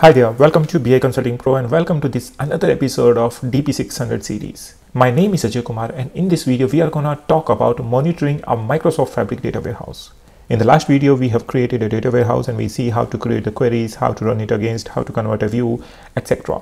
Hi there, welcome to BI Consulting Pro and welcome to this another episode of DP600 series. My name is Ajay Kumar and in this video we are gonna talk about monitoring a Microsoft Fabric data warehouse. In the last video we have created a data warehouse and we see how to create the queries, how to run it against, how to convert a view, etc.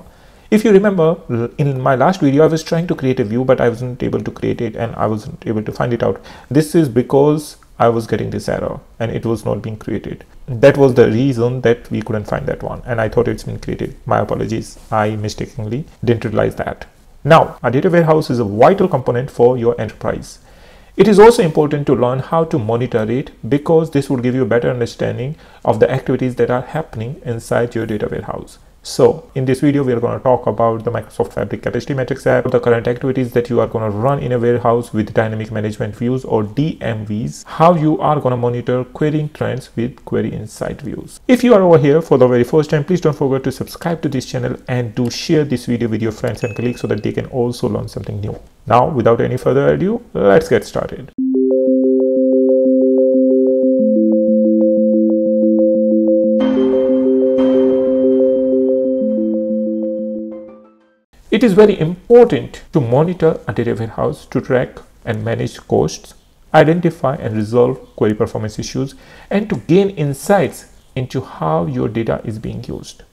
If you remember, in my last video I was trying to create a view but I wasn't able to create it and I wasn't able to find it out. This is because I was getting this error and it was not being created. That was the reason that we couldn't find that one, and I thought it's been created. My apologies, I mistakenly didn't realize that. Now, a data warehouse is a vital component for your enterprise. It is also important to learn how to monitor it because this will give you a better understanding of the activities that are happening inside your data warehouse. So in this video, we are going to talk about the Microsoft Fabric Capacity Matrix app, the current activities that you are going to run in a warehouse with dynamic management views or DMVs, how you are going to monitor querying trends with query insight views. If you are over here for the very first time, please don't forget to subscribe to this channel and do share this video with your friends and colleagues so that they can also learn something new. Now, without any further ado, let's get started. It is very important to monitor a data warehouse to track and manage costs, identify and resolve query performance issues, and to gain insights into how your data is being used.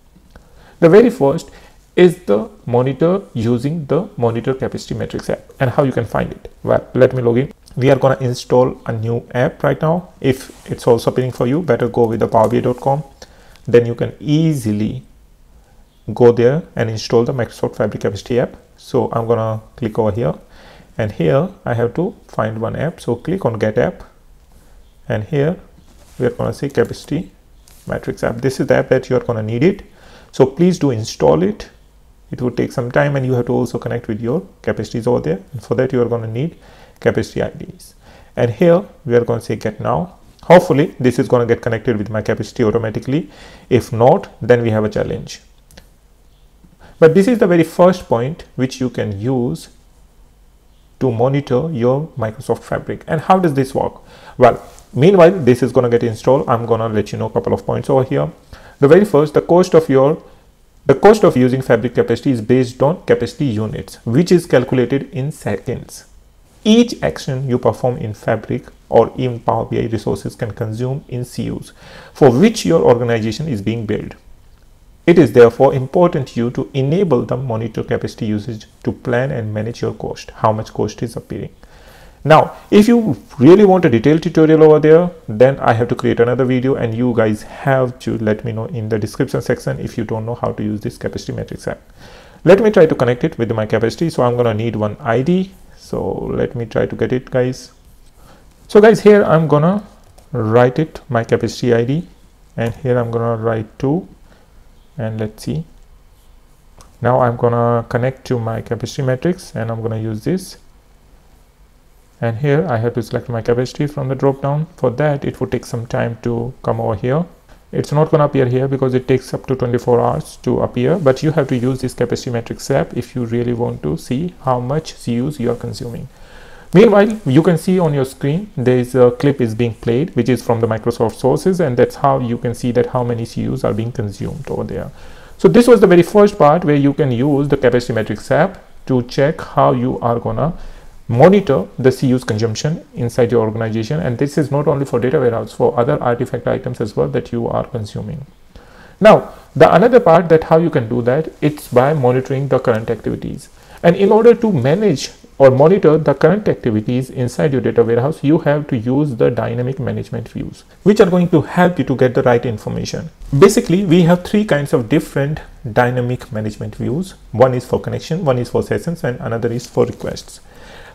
The very first is the monitor using the Monitor Capacity Matrix app and how you can find it. Well, let me log in. We are going to install a new app right now. If it's also appearing for you, better go with the powerba.com. Then you can easily go there and install the Microsoft Fabric Capacity app. So I'm gonna click over here, and here I have to find one app. So click on Get App, and here we are gonna see Capacity Matrix app. This is the app that you are gonna need it. So please do install it. It will take some time, and you have to also connect with your capacities over there. And for that, you are gonna need capacity IDs. And here we are gonna say Get Now. Hopefully, this is gonna get connected with my capacity automatically. If not, then we have a challenge. But this is the very first point which you can use to monitor your Microsoft Fabric. And how does this work? Well, meanwhile, this is going to get installed. I'm going to let you know a couple of points over here. The very first, the cost of using Fabric Capacity is based on capacity units, which is calculated in seconds. Each action you perform in Fabric or even Power BI resources can consume in CUs, for which your organization is being billed. It is therefore important to you to enable the monitor capacity usage to plan and manage your cost, how much cost is appearing. Now, if you really want a detailed tutorial over there, then I have to create another video, and you guys have to let me know in the description section if you don't know how to use this Capacity Matrix app. Let me try to connect it with my capacity. So I'm going to need one ID. So let me try to get it, guys. So guys, here I'm going to write it, my capacity ID, and here I'm going to write 2. And let's see. Now I'm gonna connect to my capacity matrix and I'm gonna use this, and here I have to select my capacity from the drop down. For that, it would take some time to come over here. It's not gonna appear here because it takes up to 24 hours to appear, but you have to use this capacity matrix app if you really want to see how much CUs you are consuming. Meanwhile, you can see on your screen there is a clip is being played, which is from the Microsoft sources, and that's how you can see that how many CUs are being consumed over there. So this was the very first part where you can use the Capacity Matrix app to check how you are gonna monitor the CUs consumption inside your organization. And this is not only for data warehouse, for other artifact items as well that you are consuming. Now, the another part that how you can do that, it's by monitoring the current activities. And in order to manage or monitor the current activities inside your data warehouse, you have to use the dynamic management views, which are going to help you to get the right information. Basically, we have three kinds of different dynamic management views. One is for connection, one is for sessions, and another is for requests.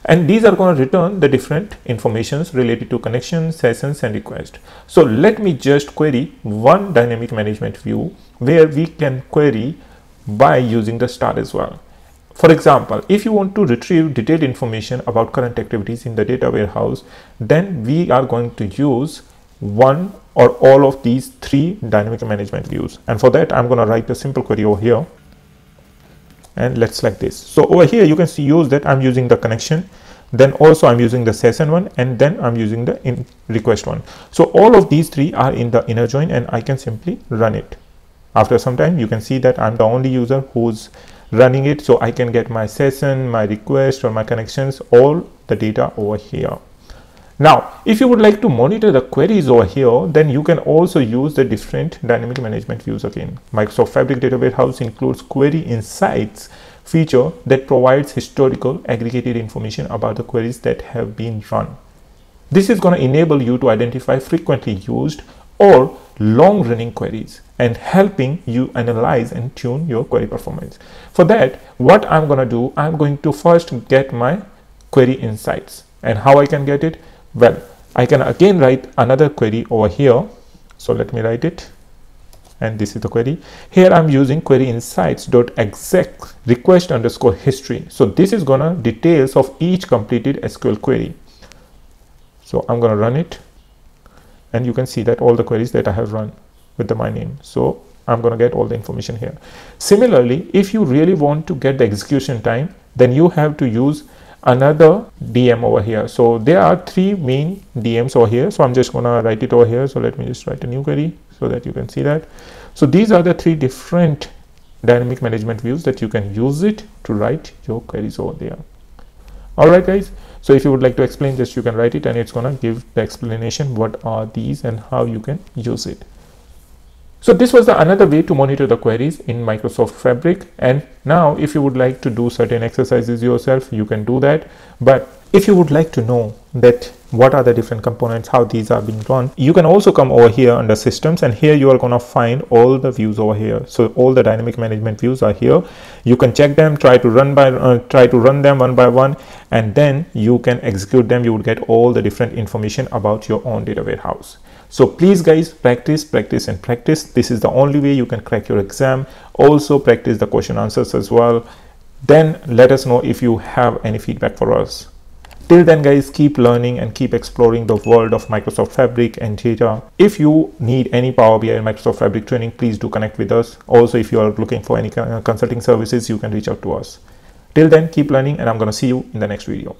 And these are going to return the different informations related to connection, sessions, and request. So let me just query one dynamic management view where we can query by using the star as well. For example, if you want to retrieve detailed information about current activities in the data warehouse, then we are going to use one or all of these three dynamic management views. And for that, I'm going to write a simple query over here. And let's select this. So over here, you can see use that I'm using the connection. Then also I'm using the session one, and then I'm using the request one. So all of these three are in the inner join, and I can simply run it. after some time you can see that I'm the only user who's running it, so I can get my session, my request, or my connections, all the data over here. Now, if you would like to monitor the queries over here, then you can also use the different dynamic management views again. Microsoft Fabric Data Warehouse includes Query Insights feature that provides historical aggregated information about the queries that have been run. This is going to enable you to identify frequently used or long-running queries and helping you analyze and tune your query performance. For that, what I'm going to do, I'm going to first get my Query Insights. And how I can get it? Well, I can again write another query over here. So let me write it. And this is the query. Here I'm using query insights.exec request_history. So this is gonna details of each completed SQL query. So I'm gonna run it. And you can see that all the queries that I have run with my name. So I'm gonna get all the information here. Similarly, if you really want to get the execution time, then you have to use another DM over here. So there are three main DMs over here, so I'm just gonna write it over here. So let me just write a new query so that you can see that. So these are the three different dynamic management views that you can use it to write your queries over there. All right guys, so if you would like to explain this, you can write it and it's gonna give the explanation what are these and how you can use it. So this was another way to monitor the queries in Microsoft Fabric. And now if you would like to do certain exercises yourself, you can do that. But if you would like to know that what are the different components, how these are being run, you can also come over here under systems, and here you are going to find all the views over here. So all the dynamic management views are here. You can check them, try to run them one by one, and then you can execute them. You would get all the different information about your own data warehouse. So please guys, practice. This is the only way you can crack your exam. Also practice the question answers as well. Then let us know if you have any feedback for us. Till then guys, keep learning and keep exploring the world of Microsoft Fabric and data. If you need any Power BI and Microsoft Fabric training, please do connect with us. Also, if you are looking for any consulting services, you can reach out to us. Till then, keep learning, and I'm going to see you in the next video.